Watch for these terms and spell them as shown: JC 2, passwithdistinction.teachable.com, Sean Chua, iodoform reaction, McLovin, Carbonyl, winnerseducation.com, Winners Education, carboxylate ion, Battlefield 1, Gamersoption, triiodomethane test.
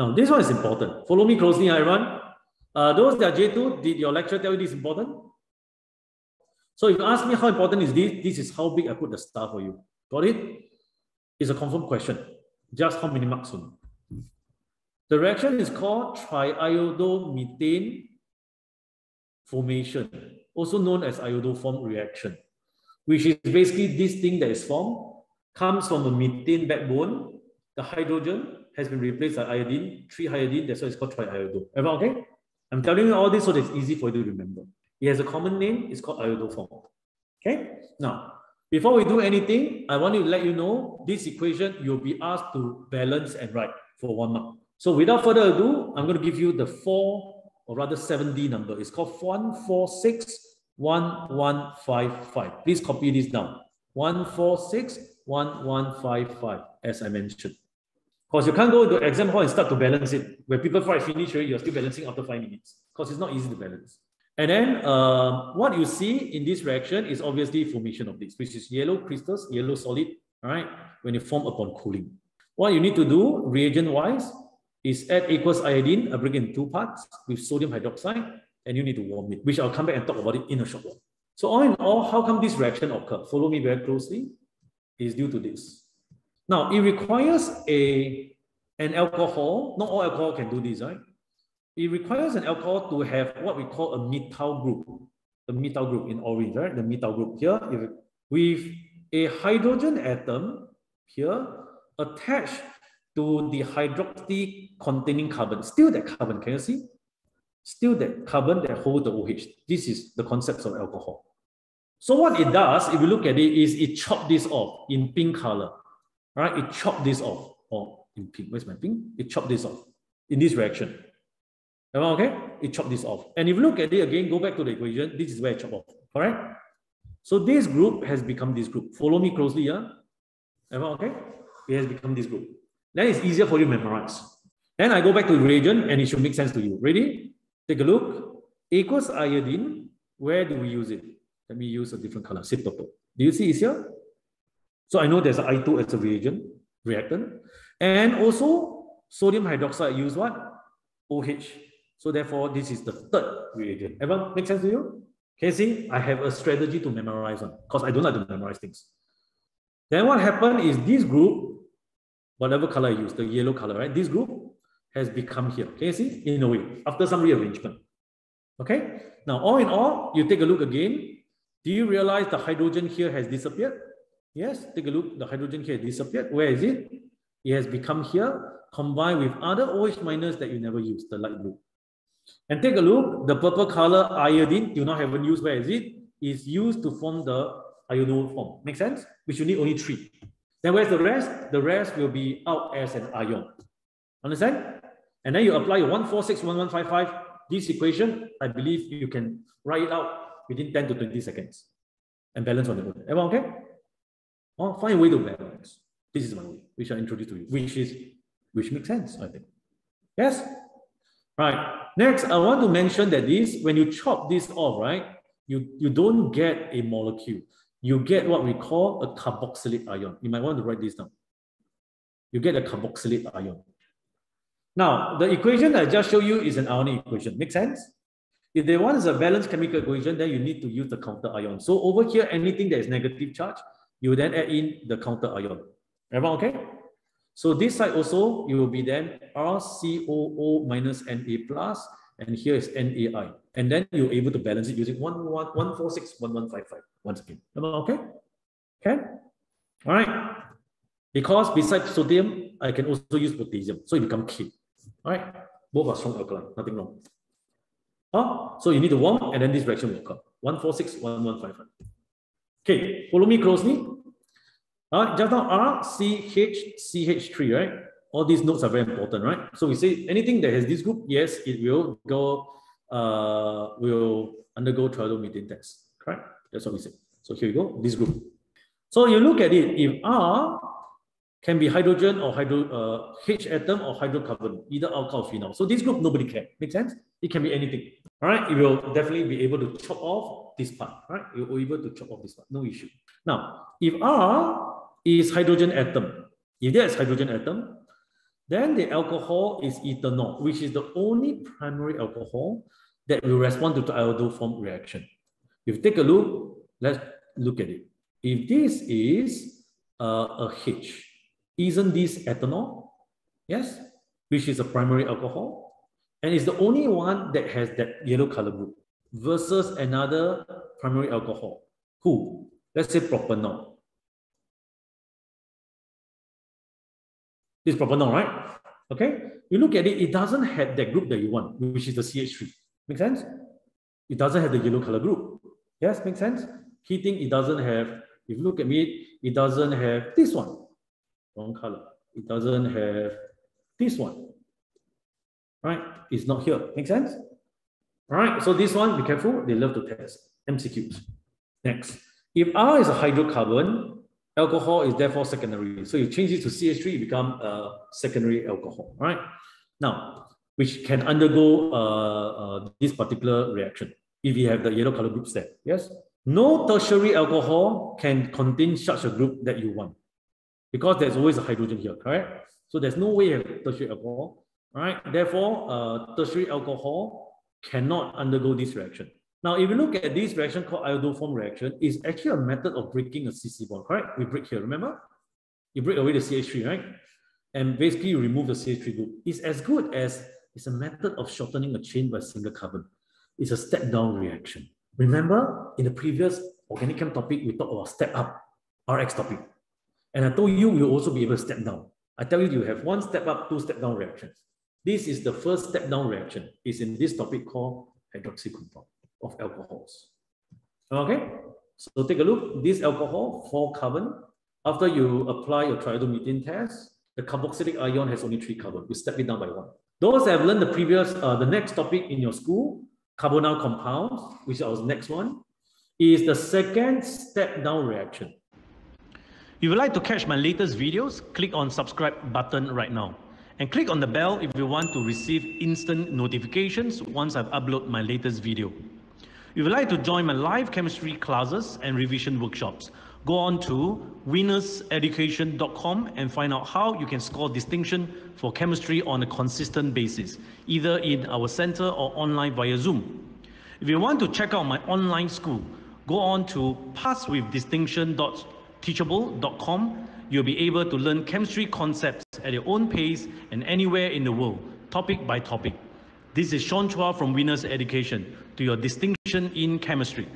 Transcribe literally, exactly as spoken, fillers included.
Now, this one is important. Follow me closely, everyone. Uh, those that are J two, did your lecture tell you this is important? So if you ask me how important is this, this is how big I put the star for you. Got it? It's a confirmed question. Just how many marks soon? The reaction is called triiodomethane formation, also known as iodoform reaction, which is basically this thing that is formed, comes from a methane backbone. The hydrogen has been replaced by iodine, three iodine, that's why it's called triiodo. Everyone okay? I'm telling you all this so that it's easy for you to remember. It has a common name, it's called iodoform. Okay? Now, before we do anything, I want to let you know this equation you'll be asked to balance and write for one mark. So without further ado, I'm going to give you the four, or rather seven D number. It's called one four six one one five five. Please copy this down. one four six one one five five, as I mentioned. Because you can't go to exam hall and start to balance it. When people try to finish, you're still balancing after five minutes. Because it's not easy to balance. And then uh, what you see in this reaction is obviously formation of this, which is yellow crystals, yellow solid, all right, when you form upon cooling. What you need to do reagent-wise is add aqueous iodine, I bring in two parts with sodium hydroxide, and you need to warm it, which I'll come back and talk about it in a short while. So all in all, how come this reaction occurs? Follow me very closely. It's due to this. Now, it requires a, an alcohol. Not all alcohol can do this, right? It requires an alcohol to have what we call a methyl group. The methyl group in orange, right? The methyl group here. If, with a hydrogen atom here attached to the hydroxy containing carbon. Still that carbon, can you see? Still that carbon that holds the O H. This is the concept of alcohol. So what it does, if you look at it, is it chops this off in pink color, right? It chops this off, or in pink, where's my pink? It chops this off in this reaction. Okay? It chops this off. And if you look at it again, go back to the equation, this is where it chops off, all right? So this group has become this group. Follow me closely, yeah? Okay? It has become this group. Then it's easier for you to memorize. Then I go back to the reagent and it should make sense to you. Ready? Take a look. Aqueous iodine, where do we use it? Let me use a different color, see purple. Do you see it here? So I know there's an I two as a reagent, reactant. And also, sodium hydroxide use what? O H. So therefore, this is the third reagent. Everyone, make sense to you? Can you see? I have a strategy to memorize on, because I don't like to memorize things. Then what happened is this group, whatever color I use, the yellow color, right? This group has become here. Can you see? In a way, after some rearrangement. Okay? Now, all in all, you take a look again. Do you realize the hydrogen here has disappeared? Yes, take a look. The hydrogen here disappeared. Where is it? It has become here, combined with other O H minus that you never used, the light blue. And take a look. The purple color iodine, you now haven't used. Where is it? Is used to form the iodoform. Make sense? Which you need only three. Then where's the rest? The rest will be out as an ion. Understand? And then you apply your one four six one one five five. This equation, I believe you can write it out within ten to twenty seconds and balance on your own. Everyone okay? Oh, find a way to balance. This is my way, which I introduce to you, which is, which makes sense, I think. Yes? Right. Next, I want to mention that this, when you chop this off, right, you, you don't get a molecule. You get what we call a carboxylate ion. You might want to write this down. You get a carboxylate ion. Now, the equation I just showed you is an ionic equation. Make sense? If they want a balanced chemical equation, then you need to use the counter ion. So over here, anything that is negative charge, you then add in the counter ion. Everyone okay? So this side also, you will be then R C O O minus N A plus, and here is N A I. And then you're able to balance it using one four six one one five five once again. Everyone okay? Okay? All right. Because besides sodium, I can also use potassium. So it becomes K. All right? Both are strong alkaline, nothing wrong. Huh? So you need to warm, and then this reaction will occur. one four six one one five five. Okay, follow me closely. Uh, just now R, C, H, C H three, right? All these notes are very important, right? So we say anything that has this group, yes, it will go, uh, will undergo triiodomethane test, correct? That's what we say. So here you go, this group. So you look at it, if R can be hydrogen or hydro, uh, H atom or hydrocarbon, either alkyl or phenol. So this group, nobody can. Make sense? It can be anything. All right, you will definitely be able to chop off this part, right? You will be able to chop off this part, no issue. Now, if R is hydrogen atom, if there is hydrogen atom, Then the alcohol is ethanol, which is the only primary alcohol that will respond to the iodoform reaction. If you take a look, let's look at it. If this is uh, a H, isn't this ethanol? Yes, which is a primary alcohol. And it's the only one that has that yellow color group versus another primary alcohol. Who? Let's say propanol. This is propanol, right? Okay. You look at it, it doesn't have that group that you want, which is the C H three. Make sense? It doesn't have the yellow color group. Yes, makes sense? Heating, it doesn't have, if you look at me, it doesn't have this one. Wrong color. It doesn't have this one. Right? It's not here. Make sense? All right. So this one, be careful. They love to test. M C Qs. Next. If R is a hydrocarbon, alcohol is therefore secondary. So you change it to C H three, it becomes a secondary alcohol. All right? Now, which can undergo uh, uh, this particular reaction if you have the yellow color groups there. Yes? No tertiary alcohol can contain such a group that you want, because there's always a hydrogen here, correct? So there's no way you have tertiary alcohol, right? Therefore, uh, tertiary alcohol cannot undergo this reaction. Now, if you look at this reaction called iodoform reaction, it's actually a method of breaking a C C bond, correct? We break here, remember? You break away the C H three, right? And basically you remove the C H three group. It's as good as, it's a method of shortening a chain by a single carbon. It's a step-down reaction. Remember, in the previous organic chem topic, we talked about step-up, R X topic. And I told you, you'll also be able to step down. I tell you, you have one step up, two step down reactions. This is the first step down reaction. It's in this topic called hydroxy compound of alcohols. Okay, so take a look. This alcohol, four carbon. After you apply your triiodomethane test, the carboxylic ion has only three carbon. You step it down by one. Those that have learned the previous, uh, the next topic in your school, carbonyl compounds, which is our next one, is the second step down reaction. If you would like to catch my latest videos, click on subscribe button right now. And click on the bell if you want to receive instant notifications once I've uploaded my latest video. If you would like to join my live chemistry classes and revision workshops, go on to winners education dot com and find out how you can score distinction for chemistry on a consistent basis, either in our center or online via Zoom. If you want to check out my online school, go on to pass with distinction dot teachable dot com. You'll be able to learn chemistry concepts at your own pace and anywhere in the world, topic by topic. This is Sean Chua from Winners Education, to your distinction in chemistry.